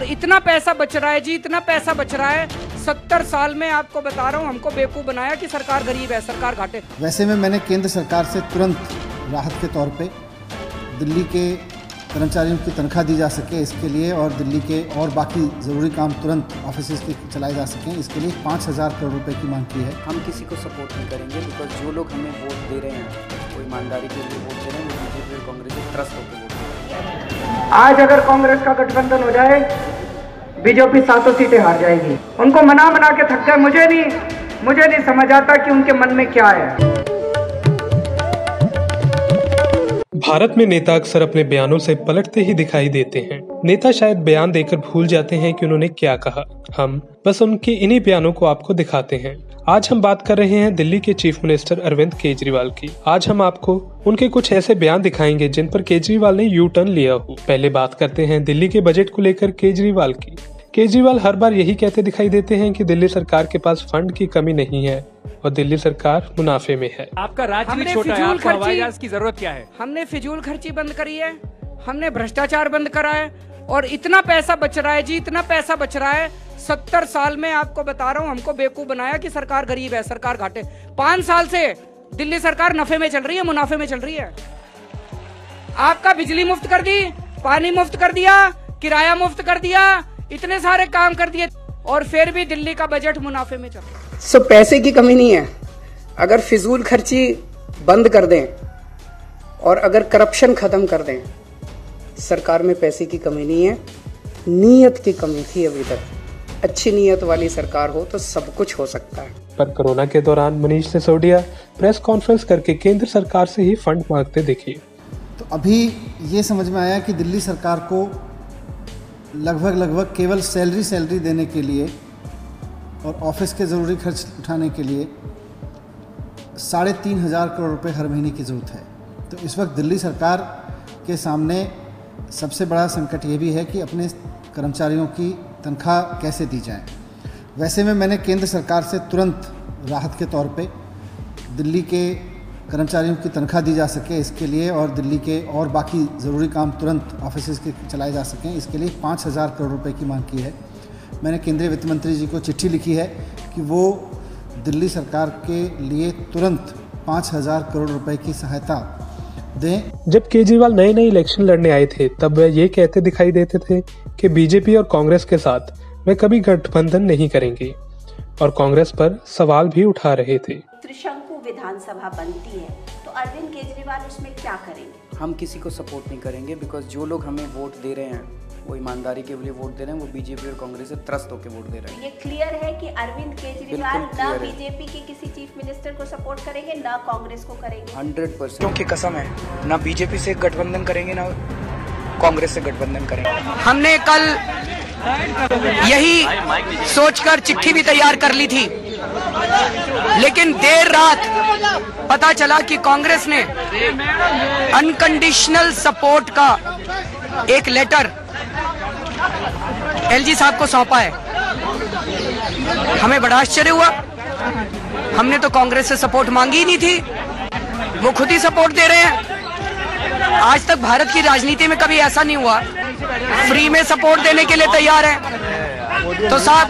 और इतना पैसा बच रहा है जी, इतना पैसा बच रहा है। 70 साल में आपको बता रहा हूँ, हमको बेवकूफ़ बनाया कि सरकार गरीब है, सरकार घाटे। वैसे में मैंने केंद्र सरकार से तुरंत राहत के तौर पे दिल्ली के कर्मचारियों की तनख्वाह दी जा सके इसके लिए, और दिल्ली के और बाकी ज़रूरी काम तुरंत ऑफिस के चलाए जा सकें इसके लिए 5,000 करोड़ रुपए की मांग की है। हम किसी को सपोर्ट नहीं करेंगे, बिकॉज जो लोग हमें वोट दे रहे हैं वो ईमानदारी के लिए वोट दे रहे हैं, बीजेपी और कांग्रेस को ट्रस्ट होकर वोट दे रहे हैं। आज अगर कांग्रेस का गठबंधन हो जाए, बीजेपी 700 सीटें हार जाएगी। उनको मना मना के थक गए। मुझे नहीं समझ आता कि उनके मन में क्या है। भारत में नेता अक्सर अपने बयानों से पलटते ही दिखाई देते हैं। नेता शायद बयान देकर भूल जाते हैं कि उन्होंने क्या कहा। हम बस उनके इन्हीं बयानों को आपको दिखाते हैं। आज हम बात कर रहे हैं दिल्ली के चीफ मिनिस्टर अरविंद केजरीवाल की। आज हम आपको उनके कुछ ऐसे बयान दिखाएंगे जिन पर केजरीवाल ने यू टर्न लिया हो। पहले बात करते हैं दिल्ली के बजट को लेकर केजरीवाल की। केजरीवाल हर बार यही कहते दिखाई देते हैं कि दिल्ली सरकार के पास फंड की कमी नहीं है और दिल्ली सरकार मुनाफे में है। आपका राज्य भी छोटा है, आपको हवाई जहाज की जरूरत क्या है? हमने फिजूल खर्ची बंद करी है, हमने भ्रष्टाचार बंद करा है, और इतना पैसा बच रहा है जी, इतना पैसा बच रहा है। 70 साल में आपको बता रहा हूँ, हमको बेवकूफ बनाया कि सरकार गरीब है, सरकार घाटे। 5 साल से दिल्ली सरकार नफे में चल रही है, मुनाफे में चल रही है। आपका बिजली मुफ्त कर दी, पानी मुफ्त कर दिया, किराया मुफ्त कर दिया, इतने सारे काम कर दिए, और फिर भी दिल्ली का बजट मुनाफे में चल रहा है। सो पैसे की कमी नहीं है। अगर फिजूल खर्ची बंद कर दें और अगर करप्शन खत्म कर दें, सरकार में पैसे की कमी नहीं है, नीयत की कमी थी अभी तक। अच्छी नीयत वाली सरकार हो तो सब कुछ हो सकता है। पर कोरोना के दौरान मनीष सिसोदिया प्रेस कॉन्फ्रेंस करके केंद्र सरकार से ही फंड मांगते दिखे। तो अभी ये समझ में आया कि दिल्ली सरकार को लगभग केवल सैलरी देने के लिए और ऑफिस के ज़रूरी खर्च उठाने के लिए 3,500 करोड़ रुपए हर महीने की ज़रूरत है। तो इस वक्त दिल्ली सरकार के सामने सबसे बड़ा संकट ये भी है कि अपने कर्मचारियों की तनख्वाह कैसे दी जाए। वैसे में मैंने केंद्र सरकार से तुरंत राहत के तौर पे दिल्ली के कर्मचारियों की तनख्वाह दी जा सके इसके लिए, और दिल्ली के और बाकी ज़रूरी काम तुरंत ऑफिस के चलाए जा सकें इसके लिए 5,000 करोड़ रुपए की मांग की है। मैंने केंद्रीय वित्त मंत्री जी को चिट्ठी लिखी है कि वो दिल्ली सरकार के लिए तुरंत 5,000 करोड़ रुपए की सहायता दें। जब केजरीवाल नए इलेक्शन लड़ने आए थे तब वह ये कहते दिखाई देते थे कि बीजेपी और कांग्रेस के साथ वह कभी गठबंधन नहीं करेंगे, और कांग्रेस पर सवाल भी उठा रहे थे। त्रिशंकु विधानसभा बनती है तो अरविंद केजरीवाल उसमें क्या करेंगे? हम किसी को सपोर्ट नहीं करेंगे, बिकॉज जो लोग हमें वोट दे रहे हैं वो ईमानदारी के लिए वोट दे रहे हैं, वो बीजेपी और कांग्रेस से त्रस्त होकर वोट दे रहे हैं। ये क्लियर है कि अरविंद केजरीवाल ना बीजेपी के किसी चीफ मिनिस्टर को सपोर्ट करेंगे ना कांग्रेस को करेंगे। 100% क्योंकि कसम है, ना बीजेपी से गठबंधन करेंगे ना कांग्रेस से गठबंधन करेंगे। हमने कल यही सोचकर चिट्ठी भी तैयार कर ली थी, लेकिन देर रात पता चला कि कांग्रेस ने अनकंडीशनल सपोर्ट का एक लेटर एलजी साहब को सौंपा है। हमें बड़ा आश्चर्य हुआ, हमने तो कांग्रेस से सपोर्ट मांगी ही नहीं थी, वो खुद ही सपोर्ट दे रहे हैं। आज तक भारत की राजनीति में कभी ऐसा नहीं हुआ, फ्री में सपोर्ट देने के लिए तैयार है। तो साहब,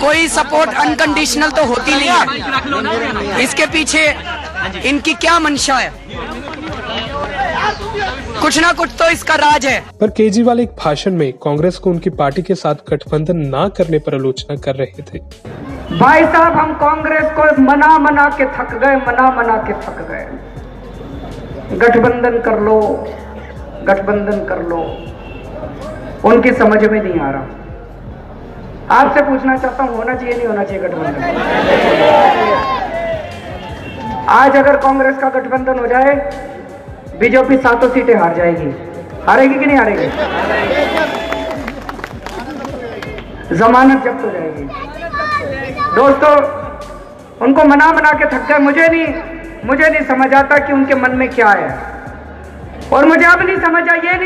कोई सपोर्ट अनकंडीशनल तो होती नहीं है, इसके पीछे इनकी क्या मंशा है? कुछ ना कुछ तो इसका राज है। पर केजरीवाल एक भाषण में कांग्रेस को उनकी पार्टी के साथ गठबंधन ना करने पर आलोचना कर रहे थे। भाई साहब, हम कांग्रेस को मना मना के थक गए। गठबंधन कर लो, उनकी समझ में नहीं आ रहा। आपसे पूछना चाहता हूँ, होना चाहिए नहीं होना चाहिए गठबंधन? आज अगर कांग्रेस का गठबंधन हो जाए, बीजेपी 700 सीटें हार जाएगी। हारेगी कि नहीं हारेगी? जमानत जब्त हो जाएगी। दोस्तों, उनको मना मना के थक गए। मुझे नहीं समझ आता कि उनके मन में क्या है, और मुझे अब नहीं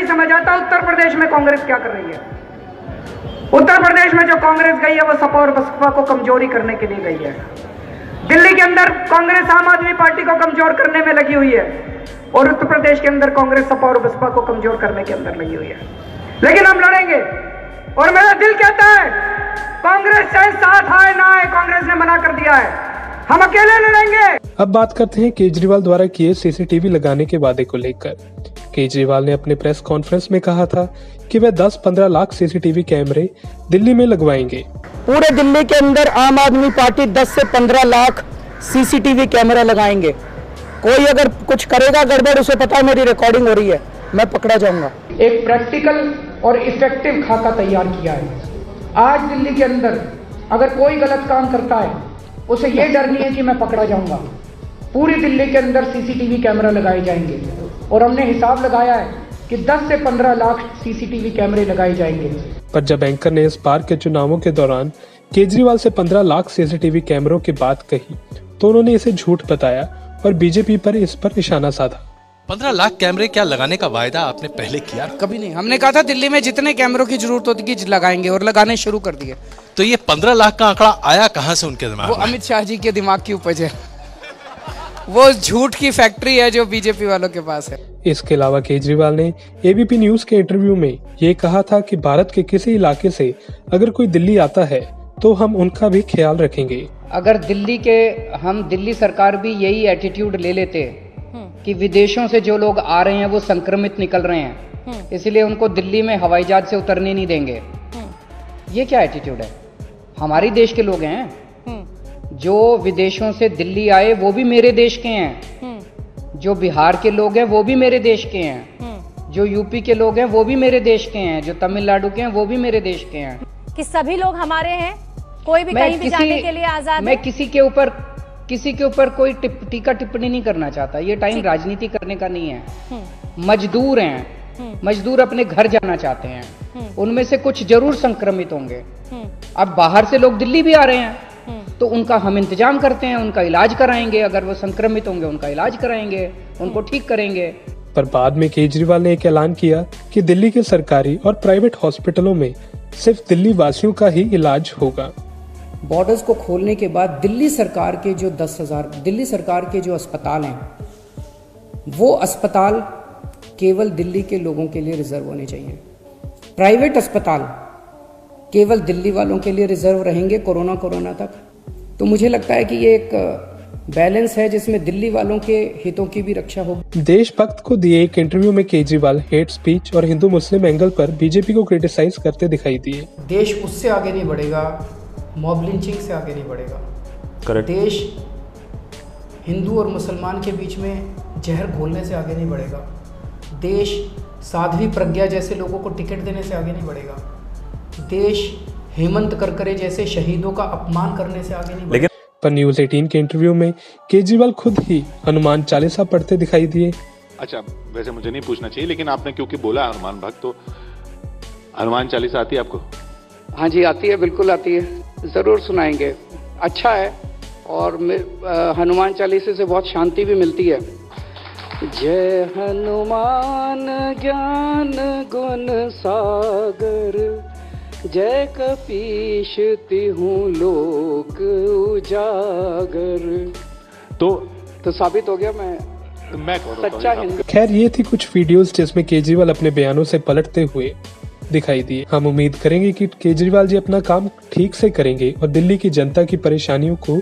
समझ आता उत्तर प्रदेश में कांग्रेस क्या कर रही है। उत्तर प्रदेश में जो कांग्रेस गई है वो सपा और बसपा को कमजोरी करने के लिए गई है। दिल्ली के अंदर कांग्रेस आम आदमी पार्टी को कमजोर करने में लगी हुई है, और उत्तर प्रदेश के अंदर कांग्रेस सपा और बसपा को कमजोर करने के अंदर लगी हुई है। लेकिन हम लड़ेंगे, और मेरा दिल कहता है कांग्रेस चाहे साथ आए ना आए, कांग्रेस ने मना कर दिया है, हम अकेले लड़ेंगे। अब बात करते हैं केजरीवाल द्वारा किए सीसीटीवी लगाने के वादे को लेकर। केजरीवाल ने अपने प्रेस कॉन्फ्रेंस में कहा था कि वह 10-15 लाख सीसीटीवी कैमरे दिल्ली में लगवाएंगे। पूरे दिल्ली के अंदर आम आदमी पार्टी 10 से 15 लाख सीसीटीवी कैमरा लगाएंगे। कोई अगर कुछ करेगा गड़बड़, उसे पता है मेरी रिकॉर्डिंग हो रही है, मैं पकड़ा जाऊंगा। एक प्रैक्टिकल और इफेक्टिव खाका तैयार किया है। आज दिल्ली के अंदर अगर कोई गलत काम करता है, उसे ये डर नहीं है कि मैं पकड़ा जाऊंगा। पूरी दिल्ली के अंदर सीसीटीवी कैमरा लगाए जाएंगे और हमने हिसाब लगाया है कि 10 से 15 लाख सीसीटीवी कैमरे लगाए जाएंगे। पर जब एंकर ने इस बार के चुनावों के दौरान केजरीवाल से 15 लाख सीसीटीवी कैमरों की बात कही तो उन्होंने इसे झूठ बताया और बीजेपी पर इस पर निशाना साधा। 15 लाख कैमरे क्या लगाने का वायदा आपने पहले किया? कभी नहीं। हमने कहा था दिल्ली में जितने कैमरों की जरूरत होती है लगाएंगे, और लगाने शुरू कर दिए। तो ये 15 लाख का आंकड़ा आया कहाँ से उनके दिमाग? वो अमित शाह जी के दिमाग की उपज है, वो झूठ की फैक्ट्री है जो बीजेपी वालों के पास है। इसके अलावा केजरीवाल ने एबीपी न्यूज के इंटरव्यू में ये कहा था कि भारत के किसी इलाके से अगर कोई दिल्ली आता है तो हम उनका भी ख्याल रखेंगे। अगर दिल्ली के हम दिल्ली सरकार भी यही एटीट्यूड ले लेते कि विदेशों से जो लोग आ रहे हैं वो संक्रमित निकल रहे हैं, इसलिए उनको दिल्ली में हवाई जहाज से उतरने नहीं देंगे, ये क्या एटीट्यूड है? हमारे देश के लोग हैं जो विदेशों से दिल्ली आए, वो भी मेरे देश के हैं। जो बिहार के लोग हैं वो भी मेरे देश के हैं। जो यूपी के लोग हैं वो भी मेरे देश के हैं। जो तमिलनाडु के हैं वो भी मेरे देश के हैं। कि सभी लोग हमारे हैं, कोई भी कहीं भी जाने के लिए आजाद। मैं किसी के ऊपर कोई टिप्पणी नहीं करना चाहता। ये टाइम राजनीति करने का नहीं है। मजदूर हैं, मजदूर अपने घर जाना चाहते हैं, उनमें से कुछ जरूर संक्रमित होंगे। अब बाहर से लोग दिल्ली भी आ रहे हैं तो उनका हम इंतजाम करते हैं, उनका इलाज कराएंगे। अगर वो संक्रमित होंगे उनका इलाज कराएंगे, उनको ठीक करेंगे। पर बाद में केजरीवाल ने एक ऐलान किया कि दिल्ली के सरकारी और प्राइवेट हॉस्पिटलों में सिर्फ दिल्ली वासियों का ही इलाज होगा। बॉर्डर्स को खोलने के बाद दिल्ली सरकार के जो 10,000 दिल्ली सरकार के जो अस्पताल हैं, वो अस्पताल केवल दिल्ली के लोगों के लिए रिजर्व होने चाहिए। प्राइवेट अस्पताल केवल दिल्ली वालों के लिए रिजर्व रहेंगे कोरोना तक। तो मुझे लगता है कि ये एक बैलेंस है जिसमें दिल्ली वालों के हितों की भी रक्षा होगी। देशभक्त को दिए एक इंटरव्यू में केजरीवाल हेट स्पीच और हिंदू मुस्लिम एंगल पर बीजेपी को क्रिटिसाइज करते दिखाई दिए। देश उससे आगे नहीं बढ़ेगा, मॉब लिंचिंग से आगे नहीं बढ़ेगा। करेक्ट। देश हिंदू और मुसलमान के बीच में जहर घोलने से आगे नहीं बढ़ेगा। देश साध्वी प्रज्ञा जैसे लोगों को टिकट देने से आगे नहीं बढ़ेगा। देश हेमंत करकरे जैसे शहीदों का अपमान करने से आगे नहीं बढ़ेगा। पर न्यूज 18 के इंटरव्यू में केजरीवाल खुद ही हनुमान चालीसा पढ़ते दिखाई दिए। अच्छा, वैसे मुझे नहीं पूछना चाहिए, लेकिन आपने क्योंकि बोला हनुमान भक्त, तो हनुमान चालीसा आती है आपको? हाँ जी, आती है, बिल्कुल आती है, जरूर सुनाएंगे। अच्छा है, और हनुमान चालीसे से बहुत शांति भी मिलती है। जय हनुमान ज्ञान गुण सागर, जय कपीश तिहु लोक उजागर। तो साबित हो गया मैं सच्चा हिंदू। खैर, ये थी कुछ वीडियोस जिसमें केजरीवाल अपने बयानों से पलटते हुए दिखाई दिए। हम उम्मीद करेंगे कि केजरीवाल जी अपना काम ठीक से करेंगे और दिल्ली की जनता की परेशानियों को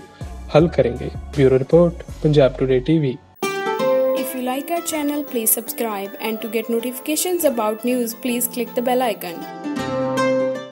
हल करेंगे। Bureau report, Punjab today TV. If you like our channel, please subscribe and to get notifications about news, please click the bell icon.